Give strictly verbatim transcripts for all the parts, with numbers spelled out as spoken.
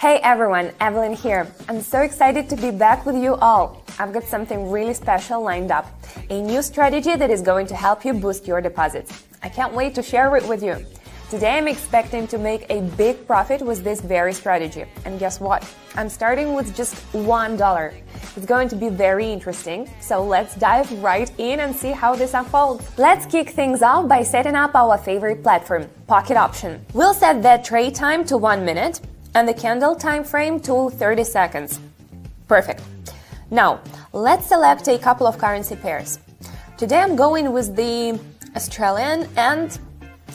Hey everyone, Evelyn here. I'm so excited to be back with you all. I've got something really special lined up. A new strategy that is going to help you boost your deposits. I can't wait to share it with you. Today I'm expecting to make a big profit with this very strategy. And guess what? I'm starting with just one dollar. It's going to be very interesting, so let's dive right in and see how this unfolds. Let's kick things off by setting up our favorite platform, Pocket Option. We'll set the trade time to one minute. And the candle time frame to thirty seconds. Perfect. Now, let's select a couple of currency pairs. Today I'm going with the Australian and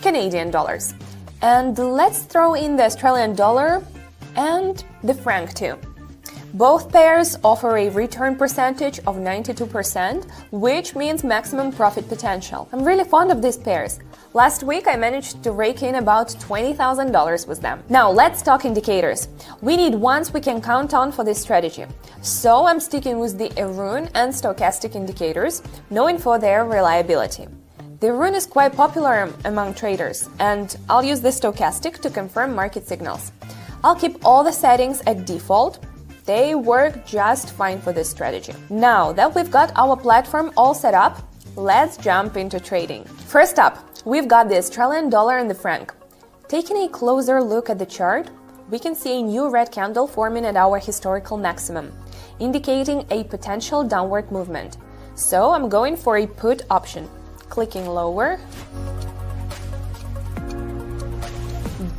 Canadian dollars. And let's throw in the Australian dollar and the franc too. Both pairs offer a return percentage of ninety-two percent, which means maximum profit potential. I'm really fond of these pairs. Last week I managed to rake in about twenty thousand dollars with them. Now let's talk indicators. We need ones we can count on for this strategy. So I'm sticking with the Aroon and Stochastic indicators, known for their reliability. The Aroon is quite popular among traders, and I'll use the Stochastic to confirm market signals. I'll keep all the settings at default. They work just fine for this strategy. Now that we've got our platform all set up, let's jump into trading. First up, we've got the Australian dollar and the franc. Taking a closer look at the chart, we can see a new red candle forming at our historical maximum, indicating a potential downward movement. So I'm going for a put option, clicking lower.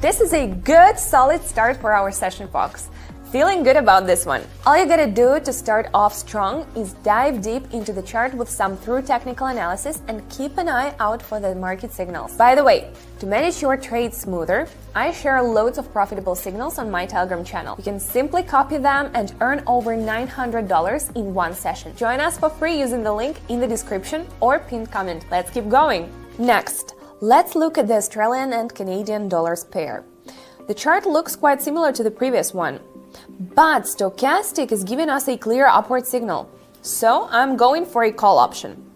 This is a good, solid start for our session, folks. Feeling good about this one. All you gotta do to start off strong is dive deep into the chart with some thorough technical analysis and keep an eye out for the market signals. By the way, to manage your trade smoother, I share loads of profitable signals on my Telegram channel. You can simply copy them and earn over nine hundred dollars in one session. Join us for free using the link in the description or pinned comment. Let's keep going. Next, let's look at the Australian and Canadian dollars pair. The chart looks quite similar to the previous one. But Stochastic is giving us a clear upward signal, so I'm going for a call option.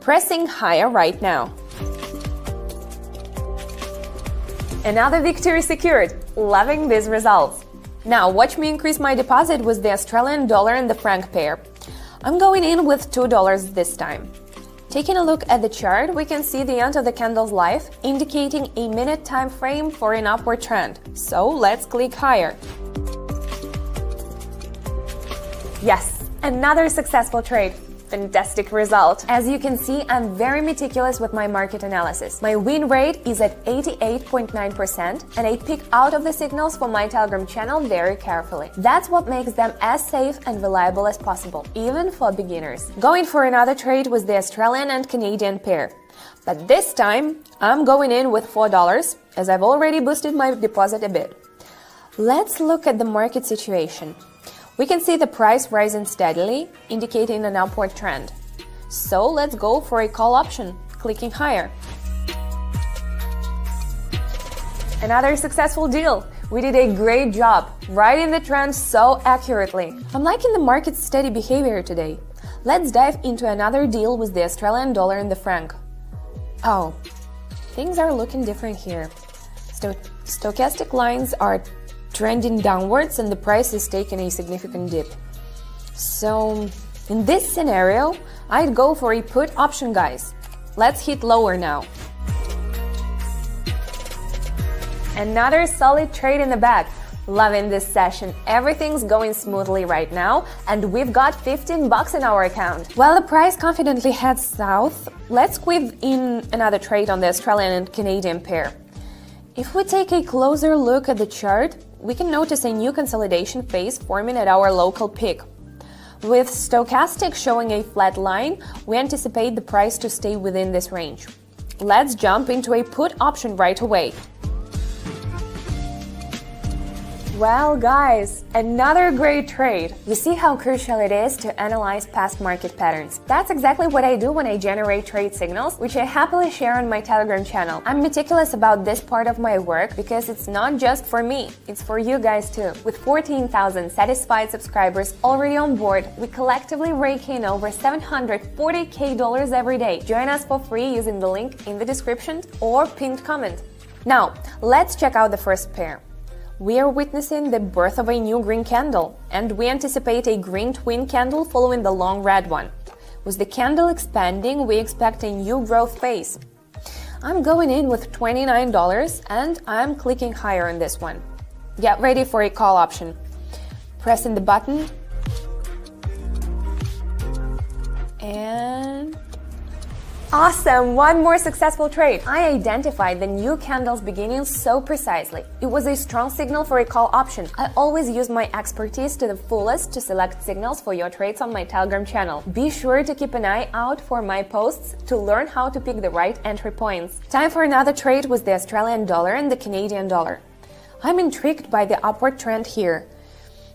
Pressing higher right now. Another victory secured, loving these results. Now watch me increase my deposit with the Australian dollar and the franc pair. I'm going in with two dollars this time. Taking a look at the chart, we can see the end of the candle's life, indicating a minute time frame for an upward trend. So let's click higher. Yes, another successful trade. Fantastic result. As you can see, I'm very meticulous with my market analysis. My win rate is at eighty-eight point nine percent, and I pick out of the signals for my Telegram channel very carefully. That's what makes them as safe and reliable as possible, even for beginners. Going for another trade with the Australian and Canadian pair. But this time, I'm going in with four dollars, as I've already boosted my deposit a bit. Let's look at the market situation. We can see the price rising steadily, indicating an upward trend. So let's go for a call option, clicking higher. Another successful deal. We did a great job, riding the trend so accurately. I'm liking the market's steady behavior today. Let's dive into another deal with the Australian dollar and the franc. Oh, things are looking different here. Sto- stochastic lines are trending downwards and the price is taking a significant dip. So in this scenario, I'd go for a put option, guys. Let's hit lower now. Another solid trade in the bag. Loving this session. Everything's going smoothly right now and we've got fifteen bucks in our account. While the price confidently heads south, let's squeeze in another trade on the Australian and Canadian pair. If we take a closer look at the chart, we can notice a new consolidation phase forming at our local peak. With Stochastic showing a flat line, we anticipate the price to stay within this range. Let's jump into a put option right away. Well, guys, another great trade. You see how crucial it is to analyze past market patterns. That's exactly what I do when I generate trade signals, which I happily share on my Telegram channel. I'm meticulous about this part of my work because it's not just for me, it's for you guys too. With fourteen thousand satisfied subscribers already on board, we collectively rake in over seven hundred forty K dollars every day. Join us for free using the link in the description or pinned comment. Now, let's check out the first pair. We are witnessing the birth of a new green candle, and we anticipate a green twin candle following the long red one. With the candle expanding, we expect a new growth phase. I'm going in with twenty-nine dollars and I'm clicking higher on this one. Get ready for a call option. Pressing the button and... awesome! One more successful trade! I identified the new candle's beginning so precisely. It was a strong signal for a call option. I always use my expertise to the fullest to select signals for your trades on my Telegram channel. Be sure to keep an eye out for my posts to learn how to pick the right entry points. Time for another trade with the Australian dollar and the Canadian dollar. I'm intrigued by the upward trend here.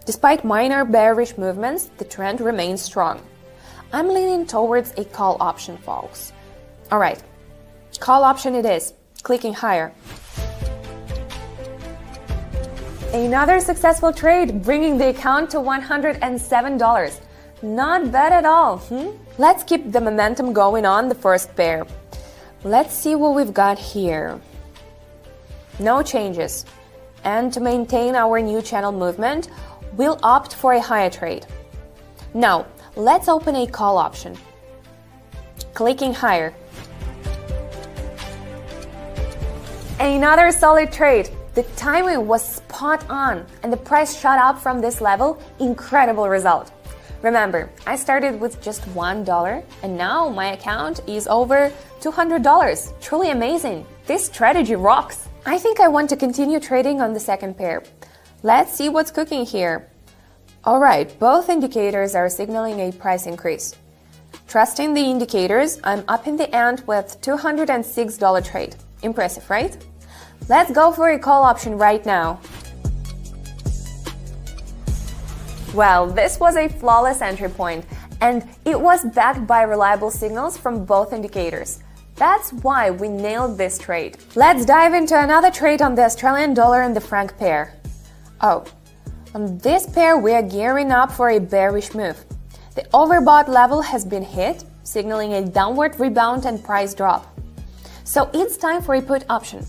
Despite minor bearish movements, the trend remains strong. I'm leaning towards a call option, folks. Alright, call option it is, clicking higher. Another successful trade, bringing the account to one hundred seven dollars. Not bad at all, hmm? Let's keep the momentum going on the first pair. Let's see what we've got here. No changes. And to maintain our new channel movement, we'll opt for a higher trade. Now, let's open a call option. Clicking higher. Another solid trade. The timing was spot on and the price shot up from this level. Incredible result. Remember, I started with just one dollar and now my account is over two hundred dollars. Truly amazing. This strategy rocks. I think I want to continue trading on the second pair. Let's see what's cooking here. Alright, both indicators are signaling a price increase. Trusting the indicators, I'm up in the end with two hundred six dollars trade. Impressive, right? Let's go for a call option right now. Well, this was a flawless entry point, and it was backed by reliable signals from both indicators. That's why we nailed this trade. Let's dive into another trade on the Australian dollar and the franc pair. Oh, on this pair we are gearing up for a bearish move. The overbought level has been hit, signaling a downward rebound and price drop. So it's time for a put option.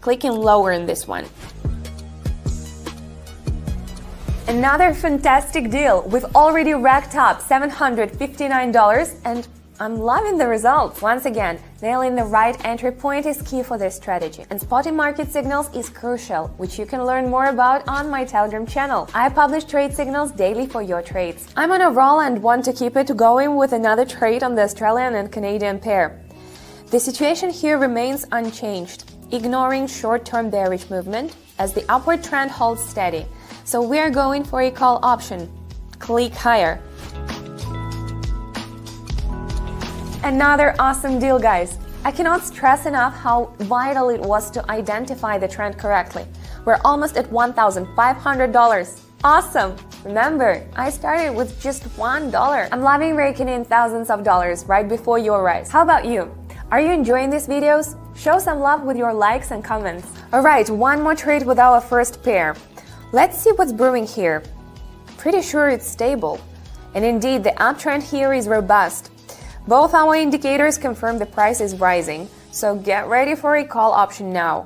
Clicking lower in this one. Another fantastic deal. We've already racked up seven hundred fifty-nine dollars and I'm loving the results. Once again, nailing the right entry point is key for this strategy. And spotting market signals is crucial, which you can learn more about on my Telegram channel. I publish trade signals daily for your trades. I'm on a roll and want to keep it going with another trade on the Australian and Canadian pair. The situation here remains unchanged, ignoring short-term bearish movement as the upward trend holds steady. So we are going for a call option. Click higher. Another awesome deal, guys. I cannot stress enough how vital it was to identify the trend correctly. We're almost at one thousand five hundred dollars. Awesome! Remember, I started with just one dollar. I'm loving raking in thousands of dollars right before your eyes. How about you? Are you enjoying these videos? Show some love with your likes and comments. Alright, one more trade with our first pair. Let's see what's brewing here. Pretty sure it's stable. And indeed, the uptrend here is robust. Both our indicators confirm the price is rising, so get ready for a call option now.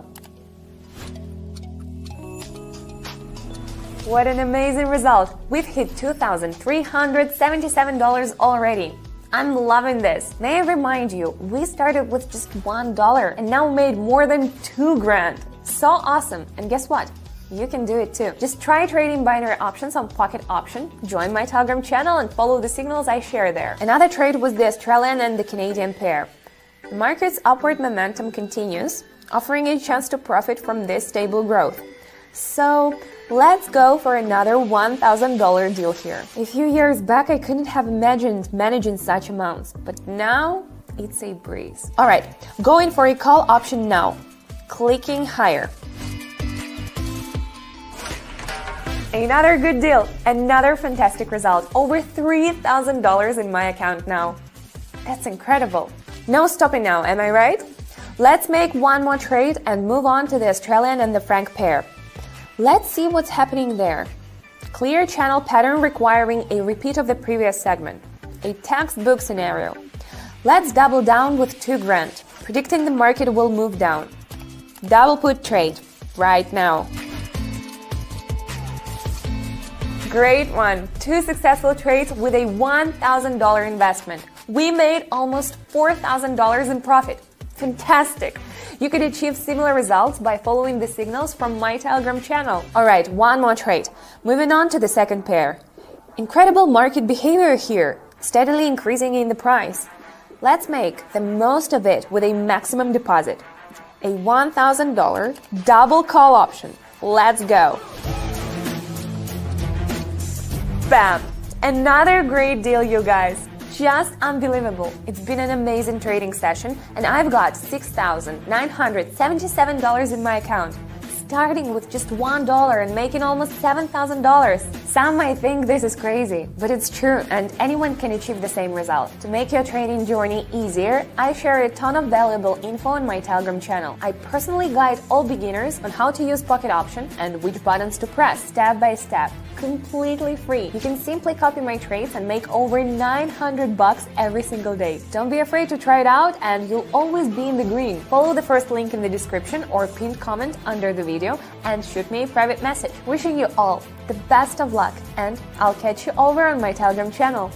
What an amazing result! We've hit two thousand three hundred seventy-seven dollars already. I'm loving this. May I remind you, we started with just one dollar and now made more than two grand. So awesome! And guess what? You can do it too. Just try trading binary options on Pocket Option, join my Telegram channel and follow the signals I share there. Another trade was the Australian and the Canadian pair. The market's upward momentum continues, offering a chance to profit from this stable growth. So let's go for another one thousand dollar deal here. A few years back I couldn't have imagined managing such amounts, but now it's a breeze. Alright, going for a call option now. Clicking higher. Another good deal, another fantastic result. Over three thousand dollars in my account now. That's incredible. No stopping now, am I right? Let's make one more trade and move on to the Australian and the franc pair. Let's see what's happening there. Clear channel pattern requiring a repeat of the previous segment. A textbook scenario. Let's double down with two grand, predicting the market will move down. Double put trade, right now. Great one! Two successful trades with a one thousand dollar investment. We made almost four thousand dollars in profit. Fantastic! You could achieve similar results by following the signals from my Telegram channel. Alright, one more trade. Moving on to the second pair. Incredible market behavior here, steadily increasing in the price. Let's make the most of it with a maximum deposit. A one thousand dollar double call option. Let's go! Bam! Another great deal, you guys! Just unbelievable! It's been an amazing trading session and I've got six thousand nine hundred seventy-seven dollars in my account. Starting with just one dollar and making almost seven thousand dollars. Some might think this is crazy, but it's true and anyone can achieve the same result. To make your trading journey easier, I share a ton of valuable info on my Telegram channel. I personally guide all beginners on how to use Pocket Option and which buttons to press step by step. Completely free. You can simply copy my trades and make over nine hundred bucks every single day. Don't be afraid to try it out and you'll always be in the green. Follow the first link in the description or pinned comment under the video and shoot me a private message. Wishing you all the best of luck and I'll catch you over on my Telegram channel.